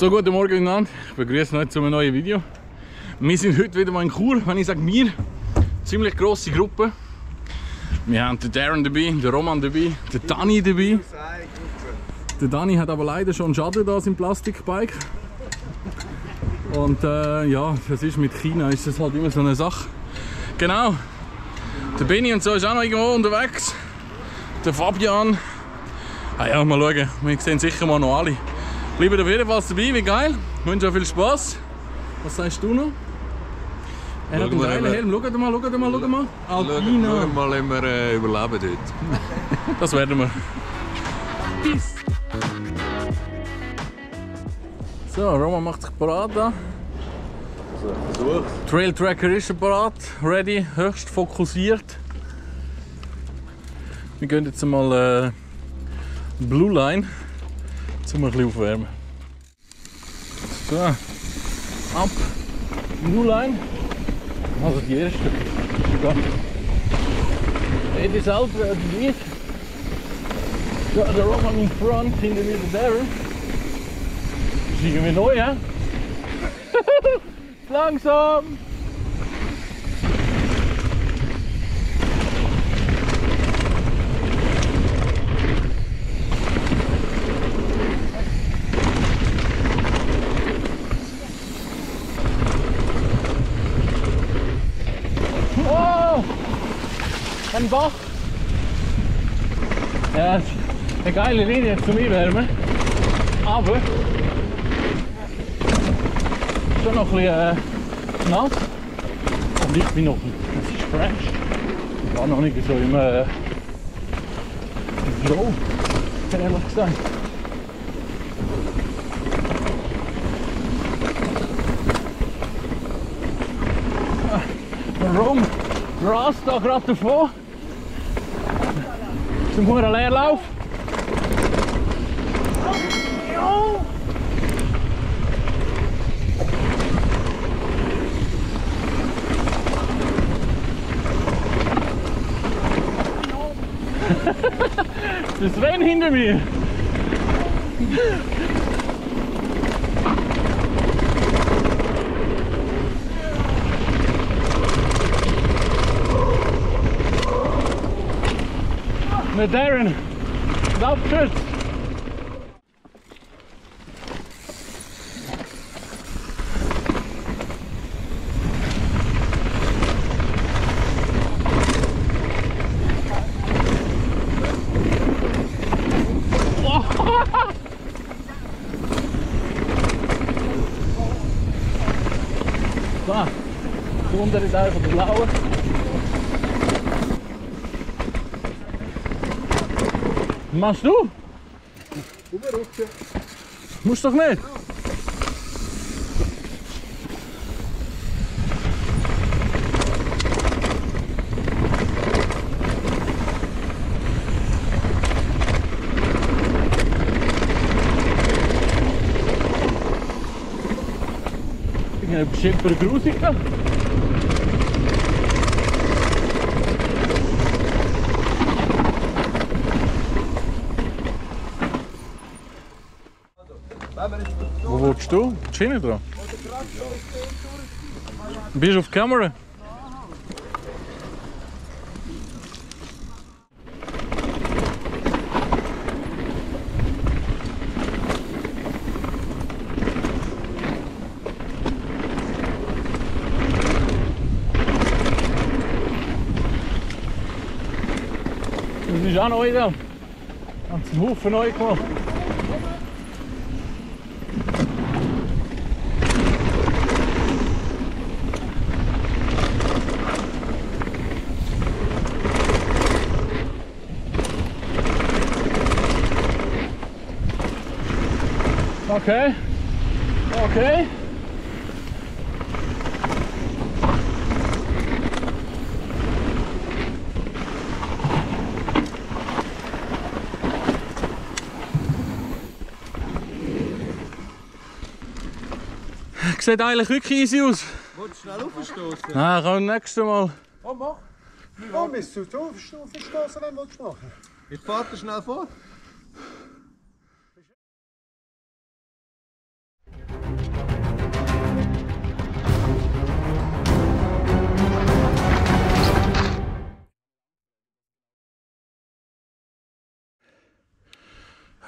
So, guten Morgen miteinander, ich begrüße euch zu einem neuen Video. Wir sind heute wieder mal in Chur, wenn ich sage wir, eine ziemlich grosse Gruppe. Wir haben den Darren dabei, den Roman dabei, den Dani dabei. Der Dani hat aber leider schon Schaden da, sein Plastikbike. Und ja, das ist mit China, ist das halt immer so eine Sache. Genau, der Beni und so ist auch noch irgendwo unterwegs. Der Fabian, ah ja, mal schauen, wir sehen sicher mal noch alle. Bleibt auf jeden Fall dabei, wie geil. Ich wünsche euch viel Spaß. Was sagst du noch? Er hat einen geilen Helm. Schaut mal. Alpina. Schaut mal, ob wir überleben dort. Das werden wir. Peace. So, Roman macht sich parat da. Also, Trail Tracker ist parat. Ready, höchst fokussiert. Wir gehen jetzt mal Blue Line. Um ein bisschen aufwärmen. So, ab, Blue Line. Also die erste. Jeder ist selber dabei. So, der Roman in front, hinter mir der Darren. Schicken wir neu, hä? Langsam! Ein Bach. Ja, das ist eine geile Linie zum Einwärmen. Aber schon noch ein bisschen nass. Und ich bin noch es ist fresh. Ich war noch nicht so im Flow, ehrlich gesagt. Warum rast da gerade davon? Zum hohen Leerlauf. Der Sven hinter mir. Der Darren, lauf kurz! So, der untere ist einfach der blaue. Was machst du? Rüberrutschen. Musst doch nicht. Ich habe bestimmt eine Grusigkeit. Wo willst du? Die Schiene dran? Bist du auf die Kamera? Das ist auch neu da. Ganz einen Haufen neu gemacht. Okay, okay. Sieht eigentlich wirklich easy aus. Willst du schnell aufstoßen? Nein, kann ich nächstes Mal. Oh, mach! Oh, müsst du aufstoßen, wenn du es machen willst. Jetzt fahrt ihr schnell vor.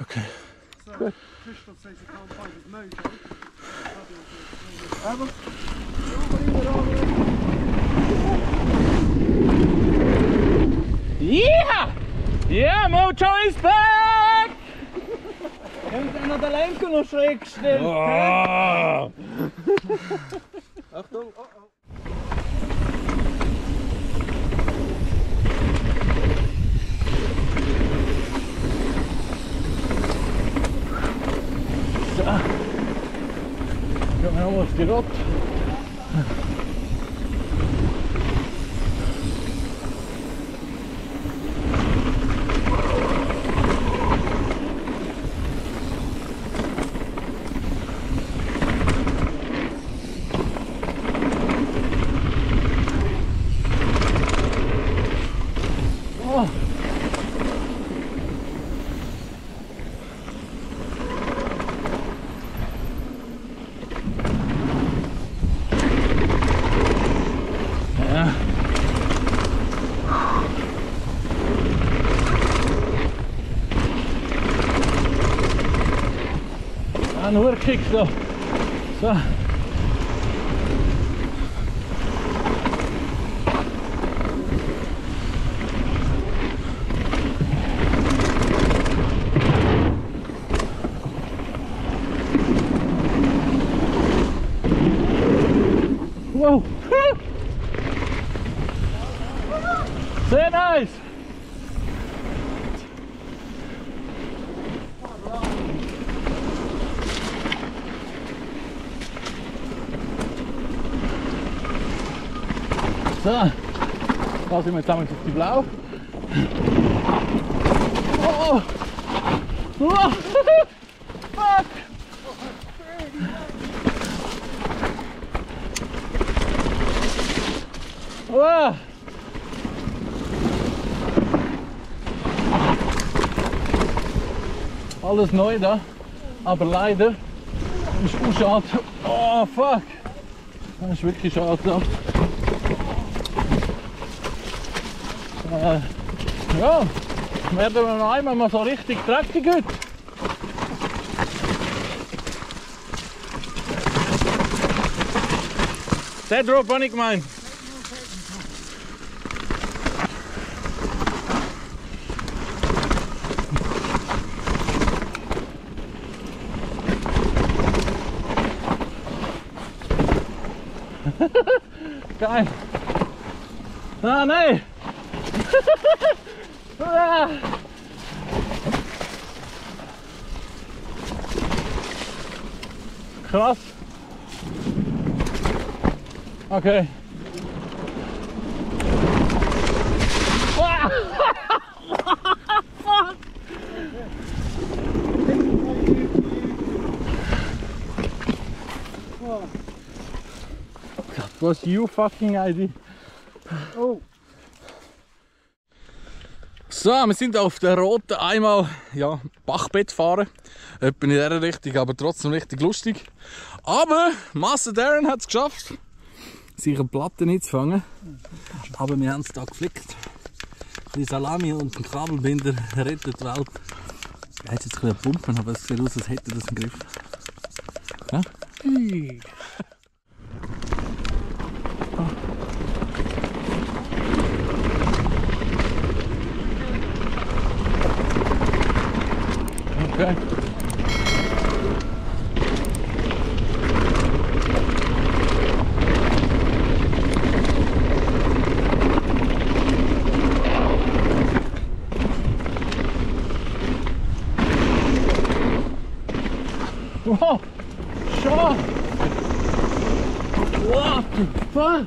Okay. So, Christoph says he can't find his Mojo. Yeah! Yeah, Mojo is back! Kommt einer der Lenker noch schräg gestellt. Achtung! Oh, oh. So, wir haben was gerobbt. Nur Kick da. So. Wow. Sehr nice. So, da sind wir zusammen auf die Blau. Oh! Oh! Fuck! Oh! Alles neu da, aber leider ist es schade. Oh fuck! Das ist wirklich schade da. Ja, werden wir noch einmal mal so richtig dreckig heute. Der Drop habe ich gemeint. Geil. Ah, nein. Krass. Okay. That was your fucking idea. Oh. So, wir sind auf der roten einmal ja, Bachbett fahren. Etwa in dieser Richtung, aber trotzdem richtig lustig. Aber Master Darren hat es geschafft, sich eine Platte nicht zu fangen. Aber wir haben es da geflickt. Ein Salami und ein Kabelbinder rettet die Welt. Ich hätte jetzt ein bisschen Pumpen, aber es sieht aus, als hätte das einen Griff. Ja? Okay. Wow! Schau! What the fuck?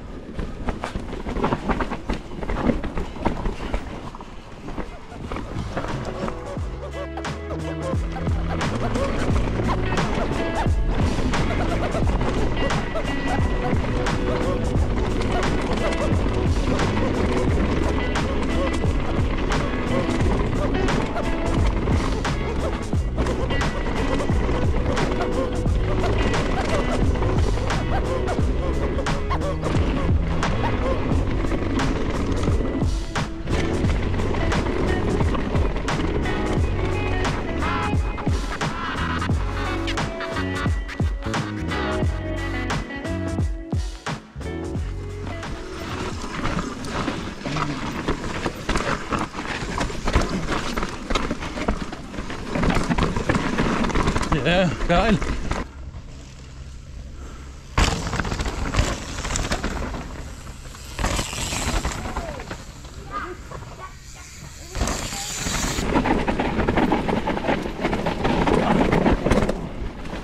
Ja, geil.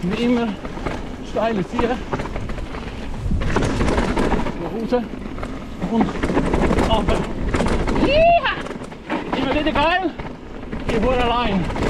Wie immer steiles Tier. Raus und runter. Immer wieder geil. Ich wurde allein.